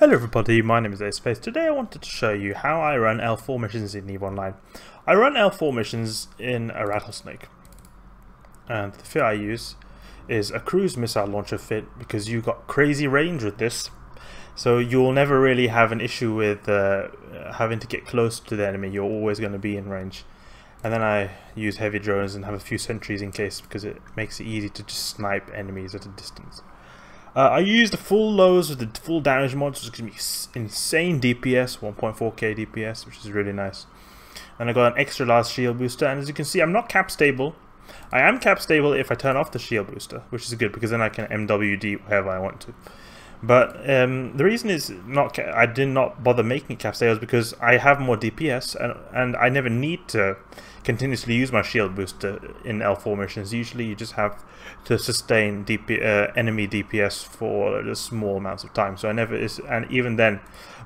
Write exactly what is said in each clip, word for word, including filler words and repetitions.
Hello everybody, my name is Aceface. Today I wanted to show you how I run L four missions in EVE Online. I run L four missions in a Rattlesnake. And the fit I use is a Cruise Missile Launcher fit because you've got crazy range with this. So you'll never really have an issue with uh, having to get close to the enemy, you're always going to be in range. And then I use heavy drones and have a few sentries in case because it makes it easy to just snipe enemies at a distance. Uh, I use the full lows with the full damage mods, which gives me insane D P S, one point four K D P S, which is really nice. And I got an extra large shield booster, and as you can see, I'm not cap stable. I am cap stable if I turn off the shield booster, which is good because then I can M W D wherever I want to. But um, the reason is not ca I did not bother making cap stable is because I have more D P S, and, and I never need to continuously use my shield booster in L four missions. Usually you just have to sustain D P, uh, enemy D P S for a small amount of time, so I never is, and even then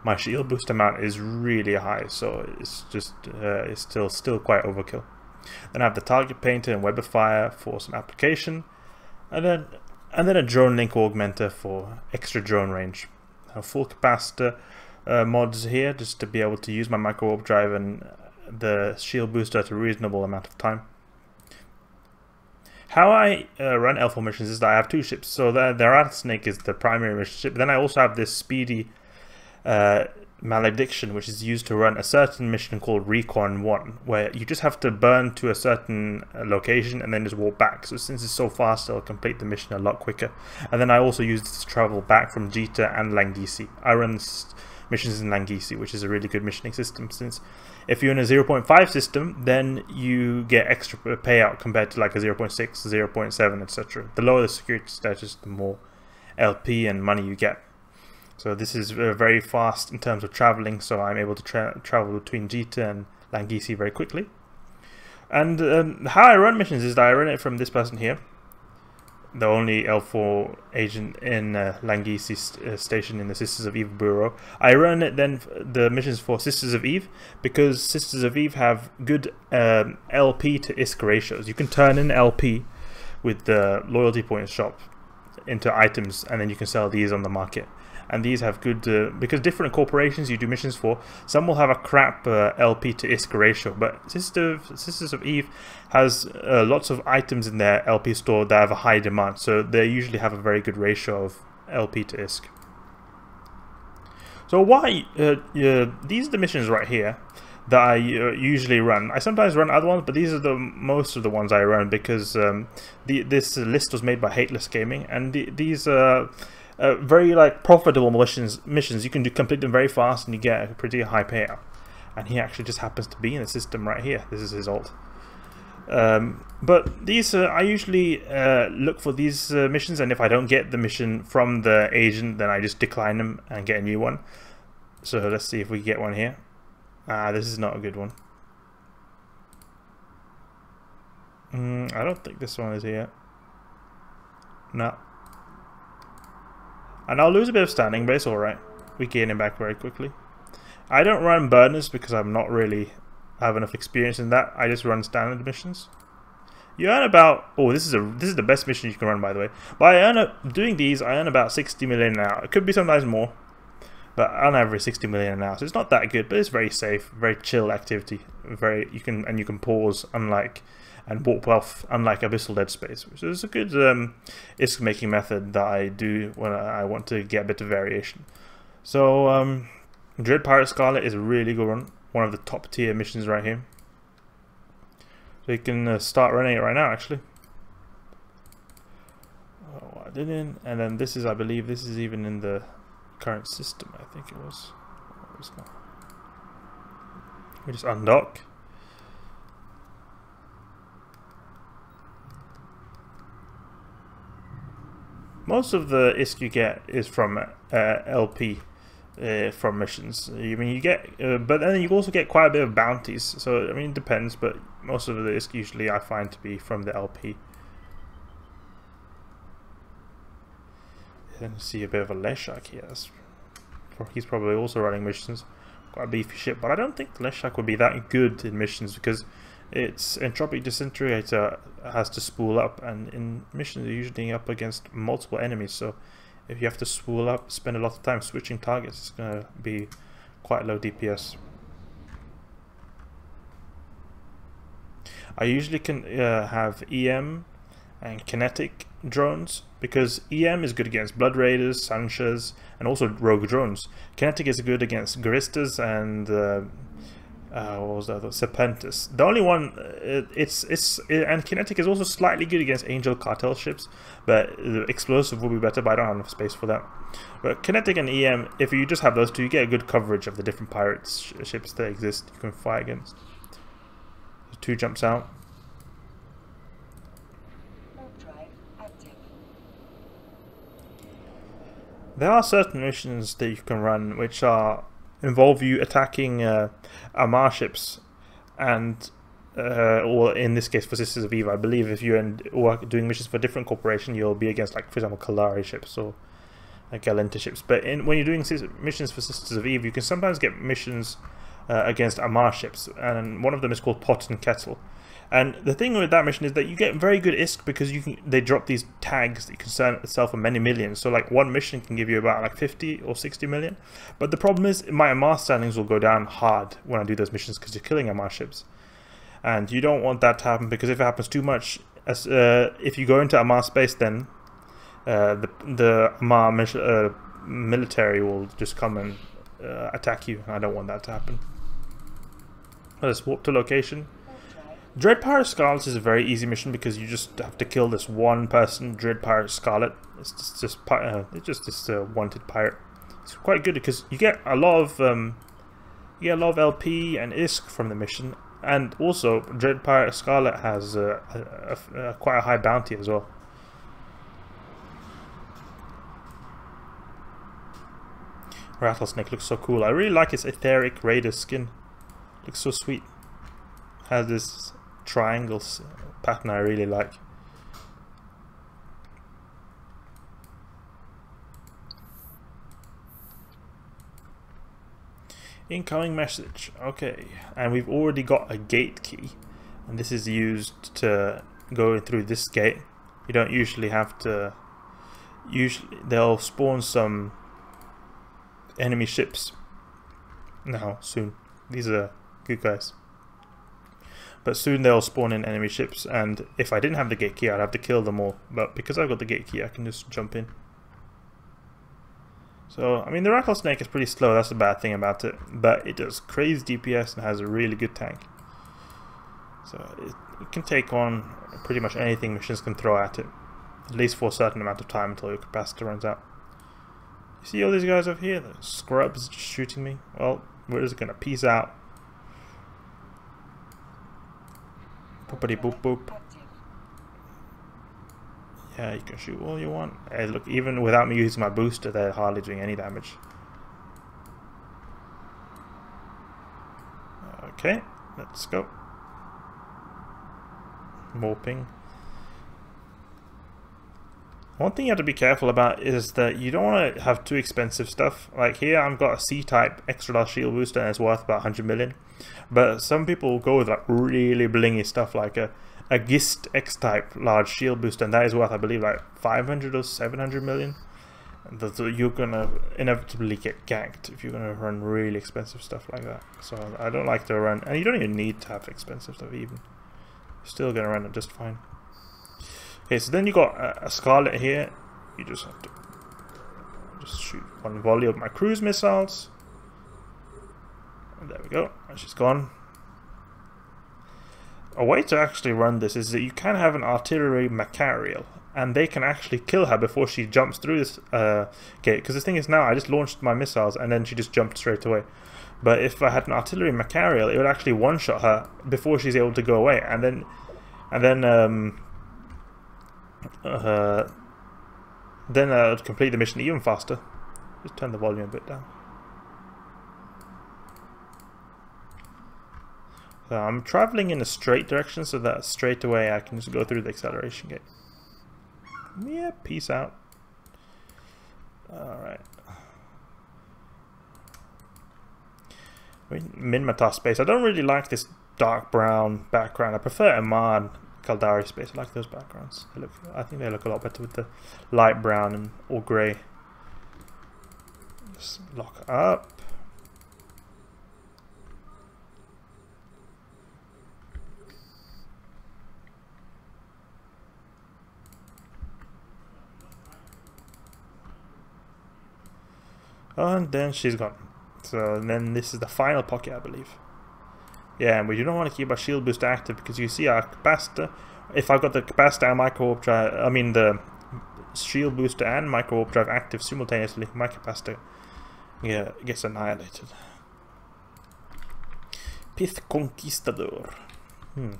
my shield boost amount is really high, so it's just uh, it's still still quite overkill. Then I have the target painter and webifier for some application, and then and then a drone link augmentor for extra drone range. I have full capacitor uh, mods here just to be able to use my Microwarpdrive and the shield booster at a reasonable amount of time. How I uh, run L four missions is that I have two ships. So the, the Rattlesnake is the primary mission ship. Then I also have this speedy uh, malediction, which is used to run a certain mission called Recon one, where you just have to burn to a certain location and then just walk back. So since it's so fast, I'll complete the mission a lot quicker. And then I also use this to travel back from Jita and Langisi. I run this missions in Langisi, which is a really good missioning system, since if you're in a zero point five system then you get extra payout compared to like a zero point six, zero point seven, etc. The lower the security status, the more L P and money you get. So this is uh, very fast in terms of traveling, so I'm able to tra travel between Jita and Langisi very quickly. And um, how I run missions is that I run it from this person here, the only L four agent in uh, Langisi st uh, station in the Sisters of Eve bureau. I run it then f the missions for Sisters of Eve because Sisters of Eve have good um, L P to I S K ratios. You can turn in L P with the loyalty points shop into items, and then you can sell these on the market. And these have good, uh, because different corporations you do missions for, some will have a crap uh, L P to I S K ratio, but Sister of, Sisters of Eve has uh, lots of items in their L P store that have a high demand, so they usually have a very good ratio of L P to I S K. So why, uh, uh, these are the missions right here that I uh, usually run. I sometimes run other ones, but these are the most of the ones I run because um, the, this list was made by Hateless Gaming, and the, these are... Uh, Uh, very like profitable missions. Missions you can do complete them very fast, and you get a pretty high payout. And he actually just happens to be in the system right here. This is his alt. Um, but these, uh, I usually uh, look for these uh, missions, and if I don't get the mission from the agent, then I just decline them and get a new one. So let's see if we get one here. Ah, uh, this is not a good one. Mm, I don't think this one is here. No. And I'll lose a bit of standing, but it's alright. We gain him back very quickly. I don't run burners because I'm not really have enough experience in that. I just run standard missions. You earn about oh, this is a this is the best mission you can run, by the way. But I earn a, doing these, I earn about sixty million an hour. It could be sometimes more, but on average sixty million an hour. So it's not that good, but it's very safe, very chill activity. Very you can and you can pause, unlike. And warp wealth, unlike Abyssal Dead Space, which is a good um, I S K making method that I do when I want to get a bit of variation. So um, Dread Pirate Scarlet is a really good one, one of the top tier missions right here. So you can uh, start running it right now, actually. Oh, I didn't. And then this is, I believe, this is even in the current system. I think it was. It was not. We just undock. Most of the I S K you get is from uh, L P uh, from missions. I mean, you get, uh, but then you also get quite a bit of bounties. So I mean, it depends, but most of the I S K usually I find to be from the L P. Then see a bit of a Leshak here. He's probably also running missions. Quite a beefy ship, but I don't think the Leshak would be that good in missions because its entropic disintegrator has to spool up, and in missions you're usually up against multiple enemies, so if you have to spool up, spend a lot of time switching targets, it's going to be quite low D P S. I usually can uh, have E M and kinetic drones, because E M is good against Blood Raiders, Sanshas, and also rogue drones. Kinetic is good against Guristas and uh, uh, what was the other? Serpentis. The only one it, it's it's it, and kinetic is also slightly good against Angel Cartel ships, but the explosive will be better. But I don't have enough space for that. But kinetic and E M, if you just have those two, you get a good coverage of the different pirates sh ships that exist you can fight against. So two jumps out. There are certain missions that you can run which are involve you attacking uh, Amarr ships, and uh, or in this case for Sisters of Eve, I believe if you end work doing missions for a different corporation, you'll be against, like, for example, Kalari ships or uh, Galenta ships. But in, when you're doing missions for Sisters of Eve, you can sometimes get missions uh, against Amarr ships, and one of them is called Pot and Kettle. And the thing with that mission is that you get very good I S K because you can, they drop these tags that you can sell itself for many millions. So like one mission can give you about like fifty or sixty million. But the problem is my Amarr standings will go down hard when I do those missions because you're killing Amarr ships. And you don't want that to happen, because if it happens too much, as, uh, if you go into Amarr space, then uh, the, the Amarr uh, military will just come and uh, attack you. I don't want that to happen. Let's warp to location. Dread Pirate Scarlet is a very easy mission because you just have to kill this one person, Dread Pirate Scarlet. It's just, just uh, it's just this uh, wanted pirate. It's quite good because you get a lot of um, you get a lot of L P and I S K from the mission, and also Dread Pirate Scarlet has uh, a, a, a, quite a high bounty as well. Rattlesnake looks so cool. I really like its Etheric Raider skin. Looks so sweet. Has this triangle pattern I really like. Incoming message. Okay, and we've already got a gate key, and this is used to go through this gate. You don't usually have to. Usually they'll spawn some enemy ships now soon. These are good guys. But soon they'll spawn in enemy ships, and if I didn't have the gate key, I'd have to kill them all. But because I've got the gate key, I can just jump in. So, I mean, the Rattlesnake is pretty slow, that's the bad thing about it. But it does crazy D P S and has a really good tank. So, it, it can take on pretty much anything missions can throw at it. At least for a certain amount of time until your capacitor runs out. You see all these guys over here? The scrubs just shooting me. Well, we're just going to peace out. Boopity boop boop. Yeah, you can shoot all you want. Hey, look, even without me using my booster, they're hardly doing any damage. Okay, let's go. Warping. One thing you have to be careful about is that you don't want to have too expensive stuff. Like here, I've got a C-type extra large shield booster, and it's worth about one hundred million. But some people will go with like really blingy stuff, like a, a Gist X-type large shield booster, and that is worth, I believe, like five hundred or seven hundred million. So you're gonna inevitably get ganked if you're gonna run really expensive stuff like that. So I don't like to run, and you don't even need to have expensive stuff even. You're still gonna run it just fine. Okay, so then you got a, a Scarlet here. You just have to just shoot one volley of my cruise missiles. And there we go. She's gone. A way to actually run this is that you can have an artillery Machariel, and they can actually kill her before she jumps through this uh, gate. Because the thing is, now I just launched my missiles, and then she just jumped straight away. But if I had an artillery Machariel, it would actually one-shot her before she's able to go away, and then, and then. Um, Uh, then I would complete the mission even faster. Just turn the volume a bit down. So I'm traveling in a straight direction so that straight away I can just go through the acceleration gate. Yeah, peace out. Alright. Minimata space. I don't really like this dark brown background. I prefer Amarr. Caldari space. I like those backgrounds. They look, I think they look a lot better with the light brown and or grey. Let's lock up. And then she's gone. So then this is the final pocket, I believe. Yeah, and we do not want to keep our shield booster active because you see our capacitor. If I've got the capacitor and microwarpdrive, I mean the shield booster and microwarpdrive active simultaneously, my capacitor yeah, gets annihilated. Pith Conquistador. Hmm.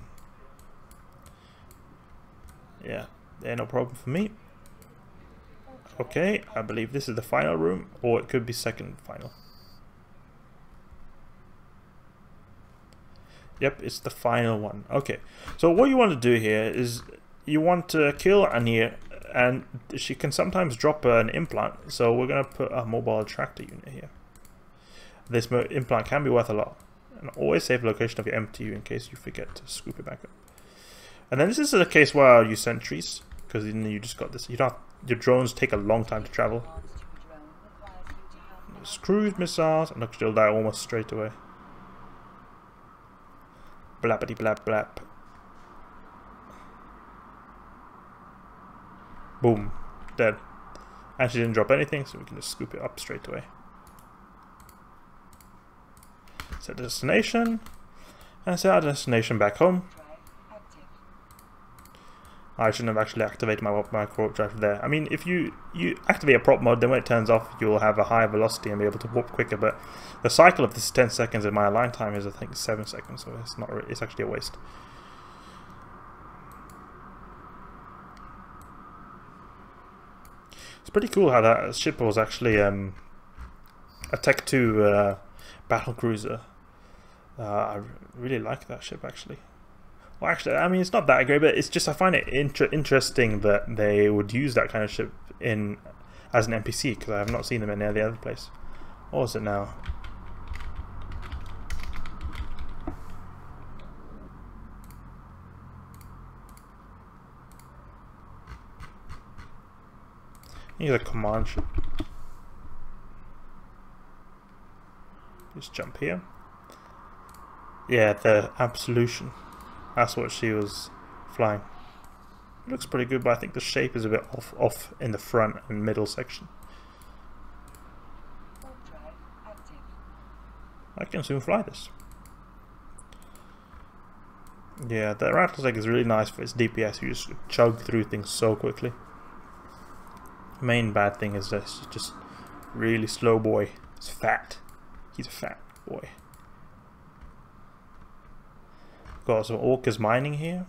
Yeah, yeah, no problem for me. Okay, I believe this is the final room, or it could be second final. Yep, it's the final one. Okay, so what you want to do here is you want to kill Amarr, and she can sometimes drop an implant, so we're going to put a mobile tractor unit here. This implant can be worth a lot, and always save the location of your M T U in case you forget to scoop it back up. And then this is a case where I'll use sentries, because then you just got this. You don't have, your drones take a long time to travel. Cruise missiles, and look, she'll die almost straight away. Blappity blap blap. Boom. Dead. And she didn't drop anything, so we can just scoop it up straight away. Set destination. And set our destination back home. I shouldn't have actually activated my microwarpdrive there. I mean, if you, you activate a prop mod, then when it turns off, you'll have a higher velocity and be able to warp quicker, but the cycle of this is ten seconds, and my align time is, I think, seven seconds, so it's not. It's actually a waste. It's pretty cool how that ship was actually um, a Tech two uh, battlecruiser. Uh, I really like that ship, actually. Well, actually, I mean, it's not that great, but it's just I find it inter interesting that they would use that kind of ship in as an N P C, because I have not seen them in any other place. What was it now? He's a command ship. Just jump here. Yeah, the Absolution. That's what she was flying. It looks pretty good, but I think the shape is a bit off, off in the front and middle section. I can soon fly this. Yeah, the Rattlesnake is really nice for its D P S. You just chug through things so quickly. The main bad thing is that it's just really slow boy. It's fat. He's a fat boy. Got some orcas mining here.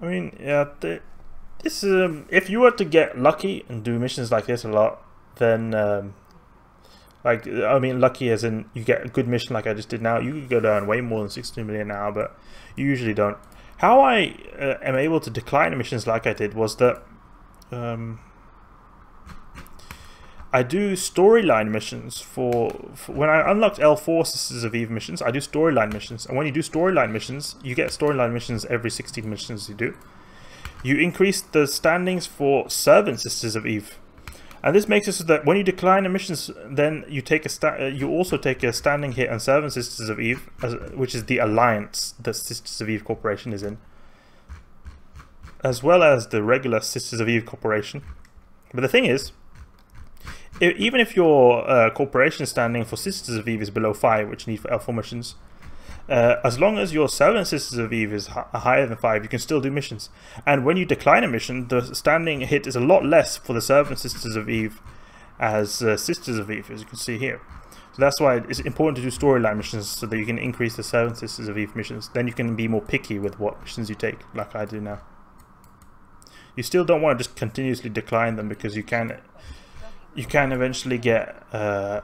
I mean, yeah, the, this is um, if you were to get lucky and do missions like this a lot, then um, like I mean, lucky as in you get a good mission like I just did now. You could go down way more than sixteen million now, but you usually don't. How I uh, am able to decline missions like I did was that um, I do storyline missions for, for when I unlocked L four Sisters of Eve missions. I do storyline missions, and when you do storyline missions, you get storyline missions every sixteen missions you do. You increase the standings for Servant Sisters of Eve, and this makes it so that when you decline missions, then you take a sta you also take a standing hit on Servant Sisters of Eve, as, which is the alliance that Sisters of Eve Corporation is in, as well as the regular Sisters of Eve Corporation. But the thing is, even if your uh, corporation standing for Sisters of Eve is below five, which you need for L four missions, uh, as long as your Servant Sisters of Eve is higher than five, you can still do missions. And when you decline a mission, the standing hit is a lot less for the Servant Sisters of Eve as uh, Sisters of Eve, as you can see here. So that's why it's important to do storyline missions, so that you can increase the Servant Sisters of Eve missions. Then you can be more picky with what missions you take, like I do now. You still don't want to just continuously decline them, because you can... You can eventually get uh,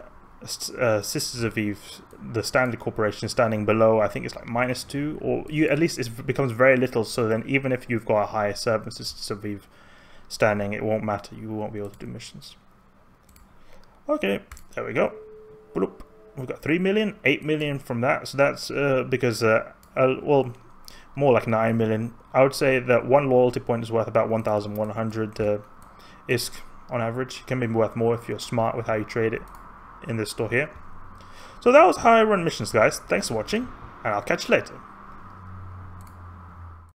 uh, Sisters of Eve, the standard corporation, standing below. I think it's like minus two, or you at least it becomes very little. So then, even if you've got a higher Servant Sisters of Eve standing, it won't matter. You won't be able to do missions. Okay, there we go. Bloop. We've got three million, eight million from that. So that's uh, because, uh, uh, well, more like nine million. I would say that one loyalty point is worth about one thousand one hundred uh, I S K. on average. It can be worth more if you're smart with how you trade it in this store here. So that was how I run missions, guys. Thanks for watching, and I'll catch you later.